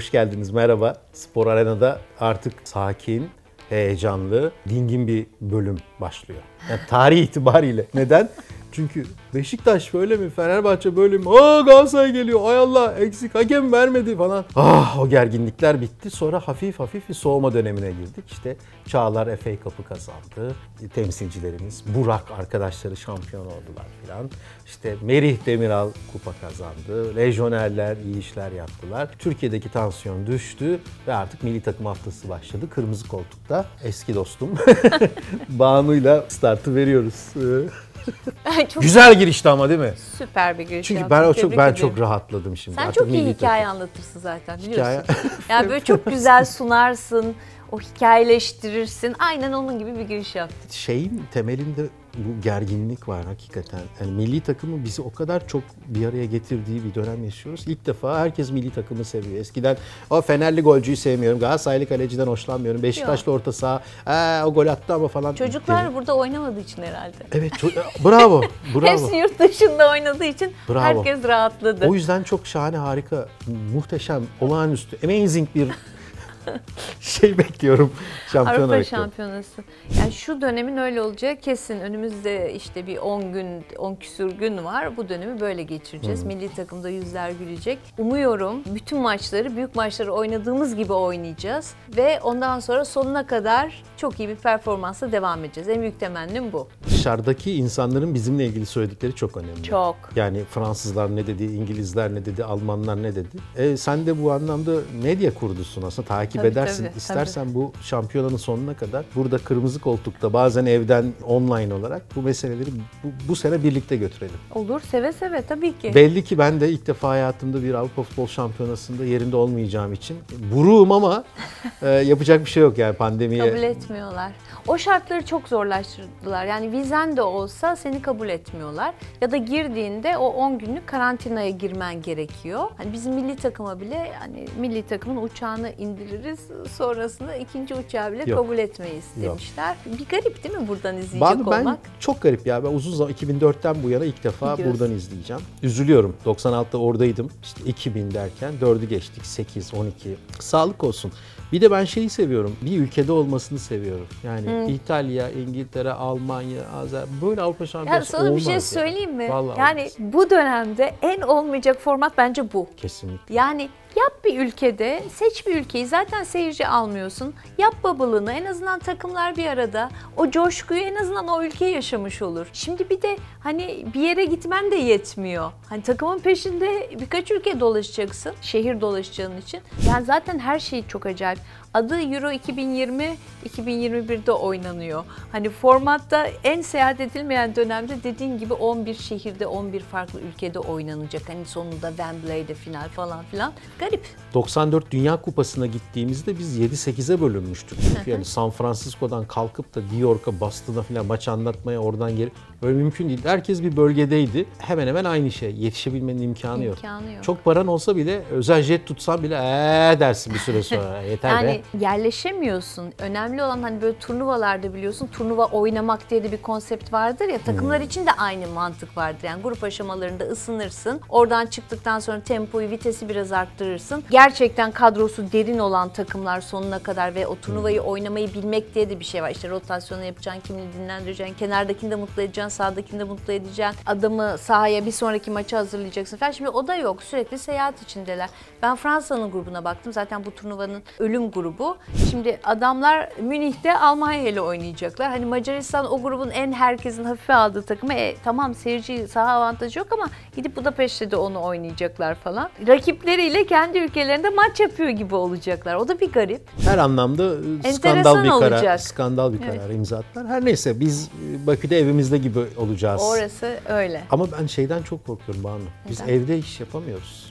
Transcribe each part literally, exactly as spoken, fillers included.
hoş geldiniz, merhaba. Spor Arena'da artık sakin, heyecanlı, dingin bir bölüm başlıyor. Yani tarih itibariyle. Neden? Çünkü Beşiktaş böyle mi, Fenerbahçe böyle mi, aa Galatasaray geliyor, ay Allah eksik hakem vermedi falan. Ah, o gerginlikler bitti. Sonra hafif hafif bir soğuma dönemine girdik. İşte Çağlar F A Cup'ı kazandı. Temsilcilerimiz, Burak arkadaşları şampiyon oldular falan. İşte Merih Demiral kupa kazandı. Lejyonerler iyi işler yaptılar. Türkiye'deki tansiyon düştü ve artık milli takım haftası başladı. Kırmızı koltukta eski dostum Banu'yla startı veriyoruz. Çok güzel girişti ama, değil mi? Süper bir giriş. Çünkü ben o çok ben ediyorum. çok rahatladım şimdi. Sen artık çok iyi hikaye takım. anlatırsın zaten, biliyorsun. Ya yani böyle çok güzel sunarsın, o hikayeleştirirsin. Aynen onun gibi bir giriş yaptın. Şeyin temelinde bu gerginlik var hakikaten. Yani milli takımı bizi o kadar çok bir araya getirdiği bir dönem yaşıyoruz. İlk defa herkes milli takımı seviyor. Eskiden o Fenerli golcüyü sevmiyorum, Galatasaraylı kaleciden hoşlanmıyorum, Beşiktaşlı orta saha, ee, o gol attı ama falan. Çocuklar dedi. Burada oynamadığı için herhalde. Evet, bravo, bravo. Hepsi yurt dışında oynadığı için bravo. Herkes rahatladı. O yüzden çok şahane, harika, muhteşem, olağanüstü, amazing bir şey bekliyorum, şampiyona Avrupa bekliyorum. Şampiyonası. Yani şu dönemin öyle olacağı kesin. Önümüzde işte bir on gün, on küsür gün var. Bu dönemi böyle geçireceğiz. Hmm. Milli takımda yüzler gülecek. Umuyorum bütün maçları, büyük maçları oynadığımız gibi oynayacağız. Ve ondan sonra sonuna kadar çok iyi bir performansla devam edeceğiz. En büyük temennim bu. Dışarıdaki insanların bizimle ilgili söyledikleri çok önemli. Çok. Yani Fransızlar ne dedi, İngilizler ne dedi, Almanlar ne dedi. E, sen de bu anlamda medya kurdusun aslında. Takip Tabii, edersin. Tabii, İstersen tabii. bu şampiyonanın sonuna kadar burada kırmızı koltukta, bazen evden online olarak bu meseleleri bu, bu sene birlikte götürelim. Olur, seve seve tabii ki. Belli ki ben de ilk defa hayatımda bir Avrupa Futbol Şampiyonası'nda yerinde olmayacağım için buruğum ama e, yapacak bir şey yok yani, pandemiye. Kabul etmiyorlar. O şartları çok zorlaştırdılar. Yani vizen de olsa seni kabul etmiyorlar. Ya da girdiğinde o on günlük karantinaya girmen gerekiyor. Hani bizim milli takıma bile, hani milli takımın uçağını indir sonrasında ikinci uçağı bile Yok. kabul etmeyiz demişler. Yok. Bir garip değil mi buradan izleyecek ben, olmak? Ben çok garip ya. Ben uzun zaman, iki bin dörtten bu yana ilk defa Biliyorsun. buradan izleyeceğim. Üzülüyorum. doksan altıda oradaydım. İşte iki bin derken dördü geçtik. sekiz, on iki. Sağlık olsun. Bir de ben şeyi seviyorum. Bir ülkede olmasını seviyorum. Yani hmm. İtalya, İngiltere, Almanya, Azerbaycan, böyle Avrupa Şampiyonası olmaz. Sana bir şey söyleyeyim mi? Vallahi yani olmaz. Bu dönemde en olmayacak format bence bu. Kesinlikle. Yani yap bir ülkede, seç bir ülkeyi, zaten seyirci almıyorsun. Yap bubble'ını, en azından takımlar bir arada. O coşkuyu en azından o ülke yaşamış olur. Şimdi bir de hani bir yere gitmen de yetmiyor. Hani takımın peşinde birkaç ülke dolaşacaksın, şehir dolaşacağın için. Yani zaten her şey çok acayip. Adı Euro iki bin yirmi, iki bin yirmi birde oynanıyor. Hani formatta en seyahat edilmeyen dönemde dediğin gibi on bir şehirde, on bir farklı ülkede oynanacak. Hani sonunda Wembley'de final falan filan. Garip. doksan dört Dünya Kupası'na gittiğimizde biz yedi sekize bölünmüştük. Çünkü yani San Francisco'dan kalkıp da New York'a, Boston'a filan maç anlatmaya oradan geri. Böyle mümkün değil. Herkes bir bölgedeydi. Hemen hemen aynı şey. Yetişebilmenin imkanı, imkanı yok. yok. Çok paran olsa bile, özel jet tutsan bile ee dersin bir süre sonra. Yeter yani, be. Yerleşemiyorsun. Önemli olan hani böyle turnuvalarda biliyorsun, turnuva oynamak diye de bir konsept vardır ya, takımlar hmm. için de aynı mantık vardır. Yani grup aşamalarında ısınırsın. Oradan çıktıktan sonra tempoyu, vitesi biraz arttırırsın. Gerçekten kadrosu derin olan takımlar sonuna kadar ve o turnuvayı hmm. oynamayı bilmek diye de bir şey var. İşte rotasyonu yapacaksın, kimini dinlendireceksin, kenardakini de mutlu edeceksin, sahadakini de mutlu edeceksin. Adamı sahaya bir sonraki maça hazırlayacaksın falan. Şimdi o da yok. Sürekli seyahat içindeler. Ben Fransa'nın grubuna baktım. Zaten bu turnuvanın ölüm grubu. Bu. Şimdi adamlar Münih'te Almanya ile oynayacaklar. Hani Macaristan o grubun en herkesin hafife aldığı takımı. E, tamam seyirci saha avantajı yok ama gidip Budapeşte de onu oynayacaklar falan. Rakipleriyle kendi ülkelerinde maç yapıyor gibi olacaklar. O da bir garip. Her anlamda skandal bir olacak. karar. Skandal bir karar evet. imza attılar. Her neyse biz Bakü'de evimizde gibi olacağız. Orası öyle. Ama ben şeyden çok korkuyorum Banu. Biz Neden? evde iş yapamıyoruz.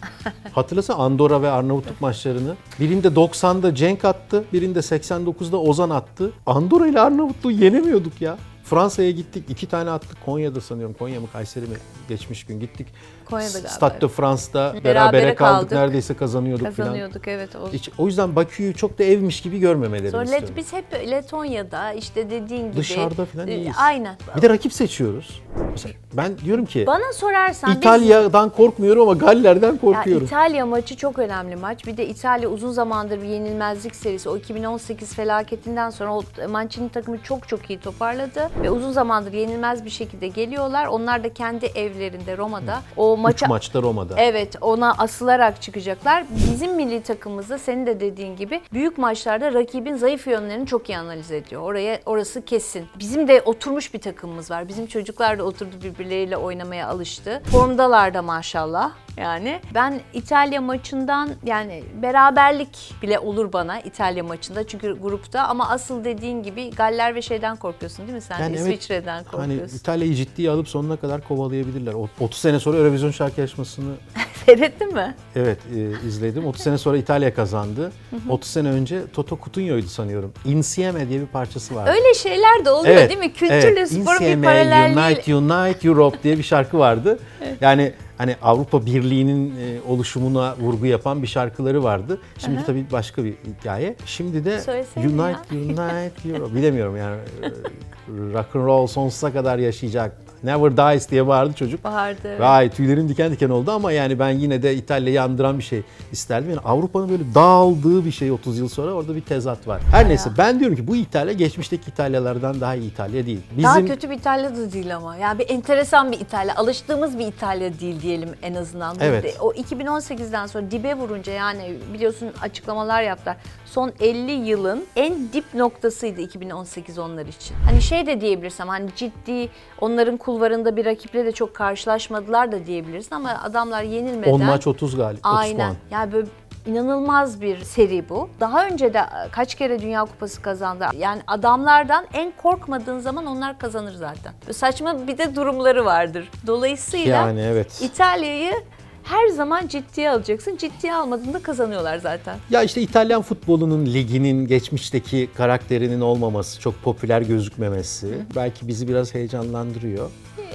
Hatırlasana Andorra ve Arnavutluk maçlarını. Birinde doksanda Cenk attı. Birinde seksen dokuzda Ozan attı. Andorra ile Arnavutluğu yenemiyorduk ya. Fransa'ya gittik. iki tane attık. Konya'da sanıyorum. Konya mı Kayseri mi? Geçmiş gün gittik. Konya'da galiba. Stade de France'da berabere, berabere kaldık. kaldık. Neredeyse kazanıyorduk. Kazanıyorduk falan. evet. O. Hiç, o yüzden Bakü'yü çok da evmiş gibi görmemeleri Sonra istiyorum. Biz hep Letonya'da işte dediğin gibi. Dışarıda falan iyiyiz. Aynen. Bir de rakip seçiyoruz. mesela. Ben diyorum ki bana sorarsan İtalya'dan biz... korkmuyorum ama Galler'den korkuyorum. Ya İtalya maçı çok önemli maç. Bir de İtalya uzun zamandır bir yenilmezlik serisi. O iki bin on sekiz felaketinden sonra Mancini takımı çok çok iyi toparladı ve uzun zamandır yenilmez bir şekilde geliyorlar. Onlar da kendi evlerinde Roma'da Hı. o maça Üç maçta Roma'da. Evet, ona asılarak çıkacaklar. Bizim milli takımımızda senin de dediğin gibi büyük maçlarda rakibin zayıf yönlerini çok iyi analiz ediyor. Oraya orası kesin. Bizim de oturmuş bir takımımız var. Bizim çocuklar da oturdu, birbirleriyle oynamaya alıştı. Formdalar da maşallah. Yani ben İtalya maçından, yani beraberlik bile olur bana İtalya maçında çünkü grupta, ama asıl dediğin gibi Galler ve şeyden korkuyorsun değil mi sen? Yani İsviçre'den evet, korkuyorsun. Hani İtalya'yı ciddiye alıp sonuna kadar kovalayabilirler. otuz sene sonra Eurovision şarkı yarışmasını seyrettin mi? Evet, e, izledim. otuz sene sonra İtalya kazandı. otuz sene önce Toto Coutinho'ydu sanıyorum. Insieme diye bir parçası vardı. Öyle şeyler de oluyor evet, değil mi? Kültürle evet, sporun bir paralelliği. Unite, Unite Europe diye bir şarkı vardı. Evet. Yani hani Avrupa Birliği'nin oluşumuna vurgu yapan bir şarkıları vardı. Şimdi Aha. tabii başka bir hikaye. Şimdi de Söylesene Unite, ya. Unite Europe. Bilemiyorum yani. Rock and roll sonsuza kadar yaşayacak. Never dies diye bağırdı çocuk. Bağırdı. Vay, tüylerim diken diken oldu ama yani ben yine de İtalya'yı andıran bir şey isterdim. Yani Avrupa'nın böyle dağıldığı bir şey otuz yıl sonra, orada bir tezat var. Her Bayağı. neyse, ben diyorum ki bu İtalya geçmişteki İtalyalardan daha iyi İtalya değil. Bizim... Daha kötü bir İtalya da değil ama. Yani bir enteresan bir İtalya, alıştığımız bir İtalya değil diyelim en azından. Evet. O iki bin on sekizden sonra dibe vurunca, yani biliyorsun açıklamalar yaptılar. Son elli yılın en dip noktasıydı iki bin on sekiz onlar için. Hani şey de diyebilirsem, hani ciddi onların kulvarında bir rakiple de çok karşılaşmadılar da diyebilirsin ama adamlar yenilmeden... on maç otuz galip, otuz puan. Yani böyle inanılmaz bir seri bu. Daha önce de kaç kere Dünya Kupası kazandı. Yani adamlardan en korkmadığın zaman onlar kazanır zaten. Böyle saçma bir de durumları vardır. Dolayısıyla yani, evet. İtalya'yı her zaman ciddiye alacaksın. Ciddiye almadığında kazanıyorlar zaten. Ya işte İtalyan futbolunun, liginin geçmişteki karakterinin olmaması, çok popüler gözükmemesi Hı. belki bizi biraz heyecanlandırıyor.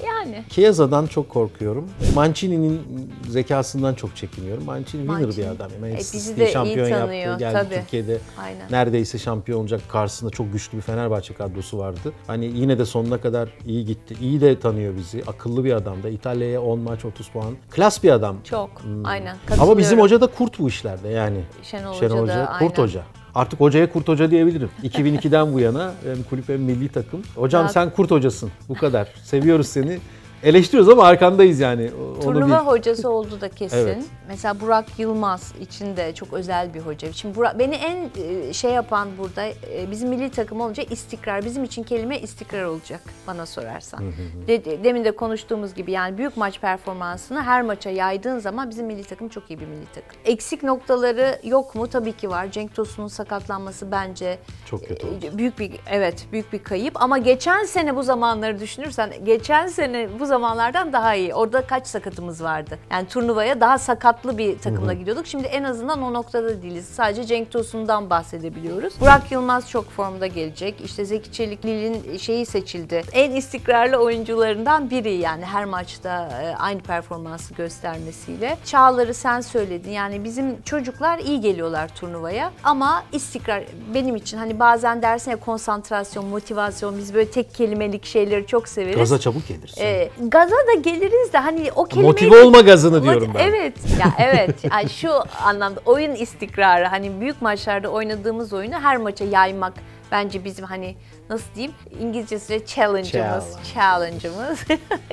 Yani. Chiesa'dan çok korkuyorum. Mancini'nin zekasından çok çekiniyorum. Mancini winner Mancini. bir adam. E, bizi de şampiyon iyi tanıyor. Yaptı, geldi Türkiye'de Aynen. neredeyse şampiyon olacak. Karşısında çok güçlü bir Fenerbahçe kadrosu vardı. Hani yine de sonuna kadar iyi gitti. İyi de tanıyor bizi. Akıllı bir adam da. İtalya'ya on maç otuz puan. Klas bir adam. Çok. Hmm. Aynen. Ama bizim hoca da kurt bu işlerde yani. Şenol, Şenol Hoca da. Kurt Hoca. Artık hocaya Kurt Hoca diyebilirim. iki bin ikiden bu yana hem kulüp hem milli takım. Hocam Rahat. sen Kurt Hocasın. Bu kadar. Seviyoruz seni. Eleştiriyoruz ama arkandayız yani. Onu Turnuva bil. hocası oldu da kesin. Evet. Mesela Burak Yılmaz için de çok özel bir hoca. Şimdi Burak, beni en şey yapan burada, bizim milli takım olunca istikrar. Bizim için kelime istikrar olacak bana sorarsan. Hı hı. De, demin de konuştuğumuz gibi yani büyük maç performansını her maça yaydığın zaman bizim milli takım çok iyi bir milli takım. Eksik noktaları yok mu? Tabii ki var. Cenk Tosun'un sakatlanması bence çok kötü oldu. Büyük bir, evet, büyük bir kayıp ama geçen sene bu zamanları düşünürsen, geçen sene bu zamanlardan daha iyi. Orada kaç sakatımız vardı? Yani turnuvaya daha sakatlı bir takımla Hı-hı. gidiyorduk. Şimdi en azından o noktada değiliz. Sadece Cenk Tosun'dan bahsedebiliyoruz. Burak Yılmaz çok formda gelecek. İşte Zeki Çelik, Lille'in şeyi seçildi. En istikrarlı oyuncularından biri yani, her maçta aynı performansı göstermesiyle. Çağlar'ı sen söyledin. Yani bizim çocuklar iyi geliyorlar turnuvaya ama istikrar benim için, hani bazen dersin ya konsantrasyon, motivasyon, biz böyle tek kelimelik şeyleri çok severiz. Gaza çabuk gelirsin. Ee, Gaza da geliriz de hani o kelimeyi... Motive olma gazını diyorum ben. Evet. Ya evet. Yani şu anlamda oyun istikrarı, hani büyük maçlarda oynadığımız oyunu her maça yaymak bence bizim, hani nasıl diyeyim, İngilizcesiyle challenge'ımız, challenge'ımız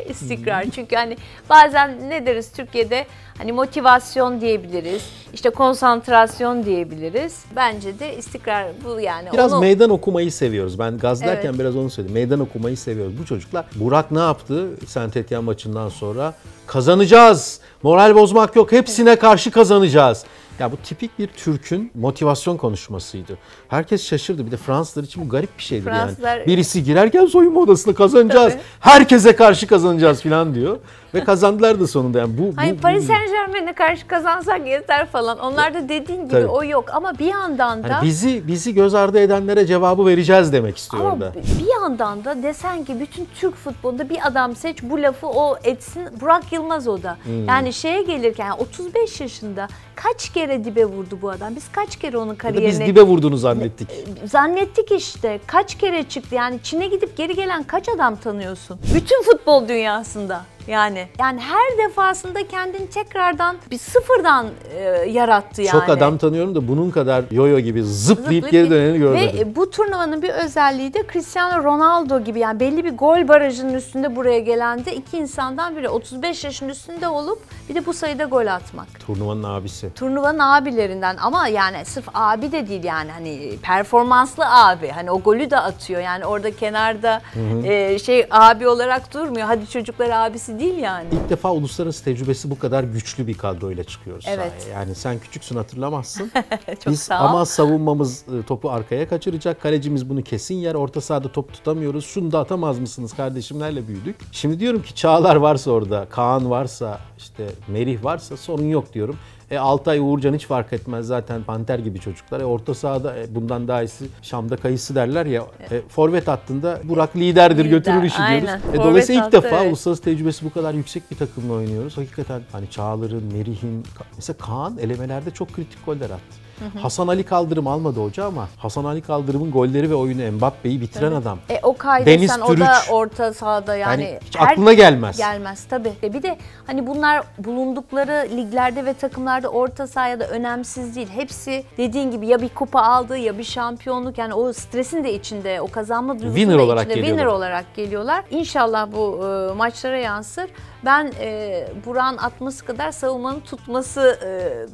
istikrar. Çünkü hani bazen ne deriz Türkiye'de, hani motivasyon diyebiliriz, işte konsantrasyon diyebiliriz. Bence de istikrar bu yani. Biraz onu... meydan okumayı seviyoruz. Ben gaz derken evet. biraz onu söyledim. Meydan okumayı seviyoruz. Bu çocuklar, Burak ne yaptı Saint-Étienne maçından sonra? Kazanacağız, moral bozmak yok, hepsine karşı kazanacağız. Ya bu tipik bir Türk'ün motivasyon konuşmasıydı. Herkes şaşırdı. Bir de Fransızlar için bu garip bir şeydir Fransızlar... yani. Birisi girerken soyunma odasına kazanacağız, Tabii. herkese karşı kazanacağız falan diyor. Ve kazandılar da sonunda. Yani bu, hani bu, Paris Saint Germain'e karşı kazansak yeter falan. Onlar da dediğin gibi tabii. o yok. Ama bir yandan da... Yani bizi bizi göz ardı edenlere cevabı vereceğiz demek istiyorum ama da. Bir yandan da desen ki bütün Türk futbolunda bir adam seç, bu lafı o etsin. Burak Yılmaz o da. Hmm. Yani şeye gelirken otuz beş yaşında kaç kere dibe vurdu bu adam? Biz kaç kere onun kariyerine... Biz dibe vurduğunu zannettik. Zannettik işte. Kaç kere çıktı? Yani Çin'e gidip geri gelen kaç adam tanıyorsun? Bütün futbol dünyasında. Yani yani her defasında kendini tekrardan bir sıfırdan e, yarattı yani. Çok adam tanıyorum da bunun kadar yoyo gibi zıplayıp, zıplayıp geri döneni görmedim. Ve bu turnuvanın bir özelliği de Cristiano Ronaldo gibi yani belli bir gol barajının üstünde buraya gelen de iki insandan biri otuz beş yaşın üstünde olup bir de bu sayıda gol atmak. Turnuvanın abisi. Turnuvanın abilerinden ama yani sırf abi de değil yani hani performanslı abi. Hani o golü de atıyor yani orada kenarda e, şey abi olarak durmuyor. Hadi çocuklar abisi değil yani. İlk defa uluslararası tecrübesi bu kadar güçlü bir kadroyla çıkıyoruz. Evet. Sahaya. Yani sen küçüksün hatırlamazsın. Çok Biz, sağ ol. Ama savunmamız topu arkaya kaçıracak. Kalecimiz bunu kesin yer. Orta sahada top tutamıyoruz. Şunu da atamaz mısınız kardeşimlerle büyüdük. Şimdi diyorum ki Çağlar varsa orada, Kaan varsa, işte Merih varsa sorun yok diyorum. E, Altay, Uğurcan hiç fark etmez zaten panter gibi çocuklar. E, orta sahada e, bundan daha iyisi Şam'da kayısı derler ya. E, forvet hattında Burak liderdir, Lider, götürür işi aynen. diyoruz. E, dolayısıyla ilk defa evet. uluslararası tecrübesi bu kadar yüksek bir takımla oynuyoruz. Hakikaten hani Çağlar'ın, Merih'in, mesela Kaan elemelerde çok kritik goller attı. Hı hı. Hasan Ali Kaldırım almadı hoca ama Hasan Ali Kaldırım'ın golleri ve oyunu Mbappe'yi bitiren evet. adam. E, o kaydesen o da orta sahada yani. yani hiç aklına gelmez. Gelmez tabii. E, bir de hani bunlar bulundukları liglerde ve takımlarda orta sahaya da önemsiz değil. Hepsi dediğin gibi ya bir kupa aldı ya bir şampiyonluk yani o stresin de içinde, o kazanma duygusunun winner olarak içinde geliyorlar. winner olarak geliyorlar. İnşallah bu e, maçlara yansır. Ben e, Burak'ın atması kadar savunmanın tutması e,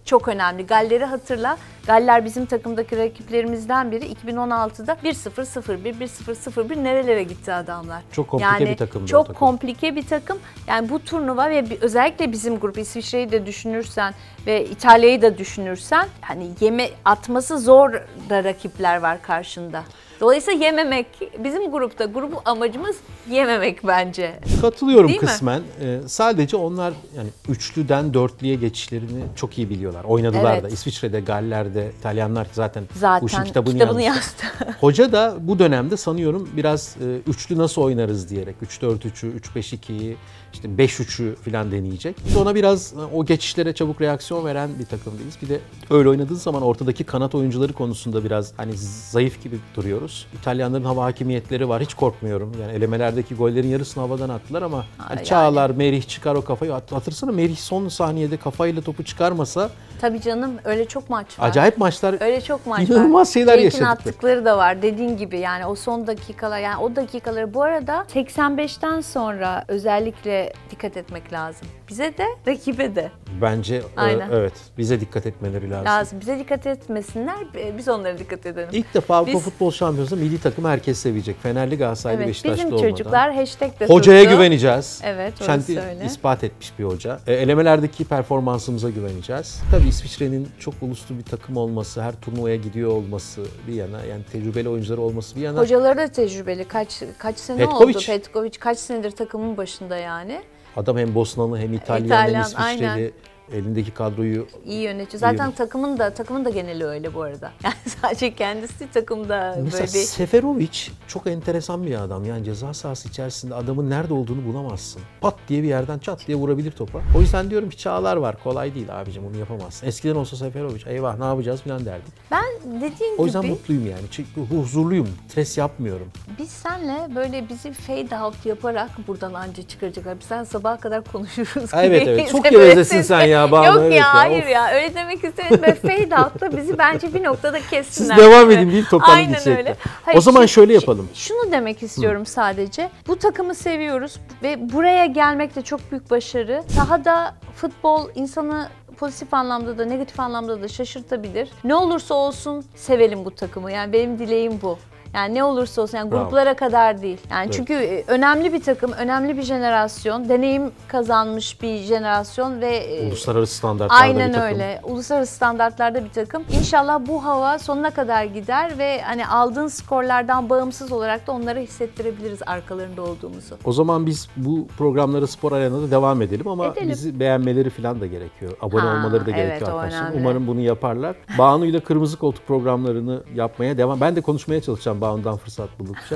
çok önemli. Galler'i hatırla. Galler bizim takımdaki rakiplerimizden biri. iki bin on altıda bir sıfır sıfır bir, bir sıfır sıfır bir nerelere gitti adamlar. Çok komplike yani, bir takım. Çok takım. komplike bir takım. Yani bu turnuva ve özellikle bizim grup, İsviçre'yi de düşünürsen ve İtalya'yı da düşünürsen hani yeme atması zor da rakipler var karşında. Dolayısıyla yememek, bizim grupta grubu amacımız yememek bence. Katılıyorum Değil kısmen. Ee, sadece onlar yani üçlüden dörtlüye geçişlerini çok iyi biliyorlar. Oynadılar evet. da. İsviçre'de, Galler'de, İtalyanlar zaten, zaten bu işin kitabını, kitabını yazdı. Hoca da bu dönemde sanıyorum biraz e, üçlü nasıl oynarız diyerek üç dört üçü, üç beş ikiyi, işte beş üçü falan deneyecek. Biz ona biraz o geçişlere çabuk reaksiyon veren bir takımdayız. Bir de öyle oynadığı zaman ortadaki kanat oyuncuları konusunda biraz hani zayıf gibi duruyoruz. İtalyanların hava hakimiyetleri var. Hiç korkmuyorum. Yani elemelerdeki gollerin yarısını havadan attılar ama yani Çağlar, yani. Merih çıkar o kafayı. Atırsana Merih son saniyede kafayla topu çıkarmasa. Tabii canım öyle çok maç var. Acayip maçlar. Öyle çok maç inanılmaz var. İnanılmaz şeyler yaşadık. Cenk'in attıkları da var dediğin gibi yani o son dakikalar yani o dakikaları bu arada seksen beşten sonra özellikle dikkat etmek lazım. Bize de rakibe de. Bence Aynen. evet bize dikkat etmeleri lazım. Lazım. Bize dikkat etmesinler biz onlara dikkat edelim. İlk defa Avrupa biz... Futbol Şampiyonası milli takım herkes sevecek. Fenerli, Galatasaraylı, evet, Beşiktaşlı olmadan. Bizim çocuklar hashtag de Hocaya tuttu. güveneceğiz. Evet, Kendi öyle. ispat etmiş bir hoca. E, elemelerdeki performansımıza güveneceğiz. Tabii İsviçre'nin çok uluslu bir takım olması, her turnuvaya gidiyor olması bir yana, yani tecrübeli oyuncuları olması bir yana. Hocaları da tecrübeli. Kaç kaç sene Petkoviç. oldu? Petkoviç kaç senedir takımın başında yani. Adam hem Bosnalı hem İtalyan, İtalyan hem İsviçreli. Aynen. Elindeki kadroyu iyi yönetiyor. Zaten iyi yönetiyor. takımın da takımın da geneli öyle bu arada. Yani sadece kendisi takımda Mesela böyle. Mesela Seferovic çok enteresan bir adam. Yani ceza sahası içerisinde adamın nerede olduğunu bulamazsın. Pat diye bir yerden çat diye vurabilir topa. O yüzden diyorum ki Çağlar var. Kolay değil abicim bunu yapamazsın. Eskiden olsa Seferovic eyvah ne yapacağız falan derdik. Ben dediğim gibi. O yüzden gibi, mutluyum yani. Çünkü huzurluyum. Stres yapmıyorum. Biz senle böyle bizi fade out yaparak buradan anca çıkaracaklar. Biz sen sabaha kadar konuşuruz. Evet evet. Çok gevezesin sen ya. Ya, Yok evet ya, ya hayır of. ya öyle demek istemedim. Fade out'la bizi bence bir noktada kessinler. Siz devam edin deyip toparlı gidecekler. O zaman şu, şöyle yapalım. Şunu demek istiyorum Hı. sadece. Bu takımı seviyoruz ve buraya gelmek de çok büyük başarı. Sahada futbol insanı pozitif anlamda da negatif anlamda da şaşırtabilir. Ne olursa olsun sevelim bu takımı. Yani benim dileğim bu. Yani ne olursa olsun, yani gruplara kadar değil. Yani evet. Çünkü önemli bir takım, önemli bir jenerasyon, deneyim kazanmış bir jenerasyon ve uluslararası standartlarda aynen bir takım. Aynen öyle. Uluslararası standartlarda bir takım. İnşallah bu hava sonuna kadar gider ve hani aldığın skorlardan bağımsız olarak da onlara hissettirebiliriz arkalarında olduğumuzu. O zaman biz bu programları Spor Arena'da devam edelim ama edelim. Bizi beğenmeleri falan da gerekiyor. Abone ha, olmaları da gerekiyor evet, arkadaşlar. Umarım bunu yaparlar. Banu'yla Kırmızı Koltuk programlarını yapmaya devam. Ben de konuşmaya çalışacağım Banu'dan fırsat buldukça.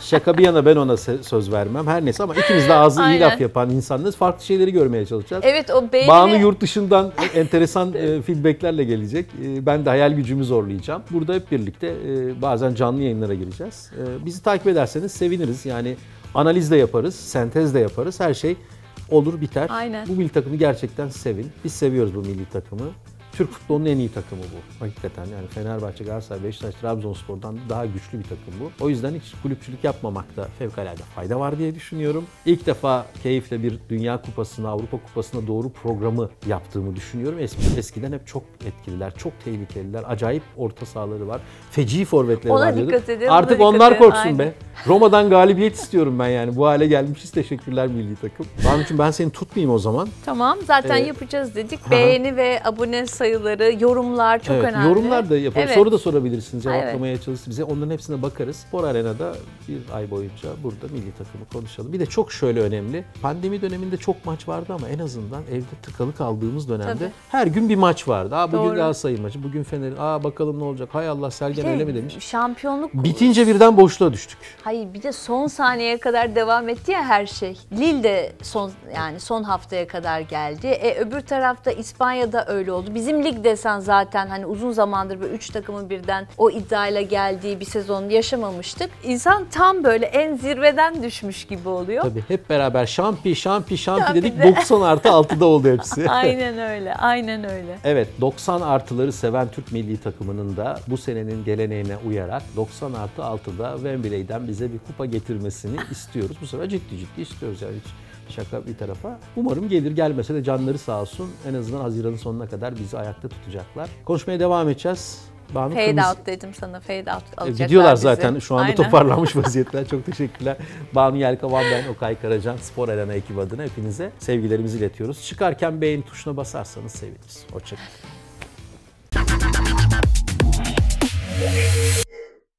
Şaka bir yana ben ona söz vermem. Her neyse ama ikimiz de ağzı iyi laf yapan insanlarız. Farklı şeyleri görmeye çalışacağız. Evet, o belli. Banu yurt dışından enteresan feedbacklerle gelecek. Ben de hayal gücümü zorlayacağım. Burada hep birlikte bazen canlı yayınlara gireceğiz. Bizi takip ederseniz seviniriz. Yani analiz de yaparız, sentez de yaparız. Her şey olur biter. Aynen. Bu milli takımı gerçekten sevin. Biz seviyoruz bu milli takımı. Türk futbolunun en iyi takımı bu. Hakikaten yani Fenerbahçe, Galatasaray, Beşiktaş, Trabzonspor'dan daha güçlü bir takım bu. O yüzden hiç kulüpçülük yapmamakta fevkalade fayda var diye düşünüyorum. İlk defa keyifle bir Dünya Kupası'na, Avrupa Kupası'na doğru programı yaptığımı düşünüyorum. Eskiden hep çok etkililer, çok tehlikeliler, acayip orta sahaları var. Feci forvetleri var dedim. Artık onlar korksun aynen. be. Roma'dan galibiyet istiyorum ben yani. Bu hale gelmişiz. Teşekkürler milli takım. Banu'cum ben seni tutmayayım o zaman. Tamam zaten ee, yapacağız dedik. Ha. Beğeni ve abone sayı sayıları, yorumlar çok evet, önemli. Yorumlar da yapalım. Evet. Soru da sorabilirsiniz. Cevaplamaya evet. çalışırız bize. Onların hepsine bakarız. Spor Arena'da bir ay boyunca burada milli takımı konuşalım. Bir de çok şöyle önemli. Pandemi döneminde çok maç vardı ama en azından evde tıkalı kaldığımız dönemde tabii. her gün bir maç vardı. Aa bugün Galatasaray maçı, bugün Fener'in. Aa bakalım ne olacak? Hay Allah Sergen öyle mi demiş. Şampiyonluk bitince birden boşluğa düştük. Hayır bir de son saniyeye kadar devam etti ya her şey. Lille de son yani son haftaya kadar geldi. E öbür tarafta İspanya'da öyle oldu. Bizim Bizim lig desen zaten hani uzun zamandır böyle üç takımın birden o iddiayla geldiği bir sezon yaşamamıştık. İnsan tam böyle en zirveden düşmüş gibi oluyor. Tabii hep beraber şampi şampi şampi, şampi dedik de. doksan artı altıda oldu hepsi. Aynen öyle, aynen öyle. Evet, doksan artıları seven Türk milli takımının da bu senenin geleneğine uyarak doksan artı altıda Wembley'den bize bir kupa getirmesini istiyoruz. Bu sefer ciddi ciddi istiyoruz yani hiç. Şaka bir tarafa. Umarım gelir, gelmese de canları sağ olsun. En azından Haziran'ın sonuna kadar bizi ayakta tutacaklar. Konuşmaya devam edeceğiz. Banu, fade kırmızı... out dedim sana. Fade out alacaklar. Gidiyorlar bizi. Zaten. Şu anda aynen. toparlanmış vaziyetler. Çok teşekkürler. Banu Yelkovan, ben Okay Karacan. Spor Arena ekibi adına hepinize sevgilerimizi iletiyoruz. Çıkarken beğeni tuşuna basarsanız seviniriz. Hoşçakalın.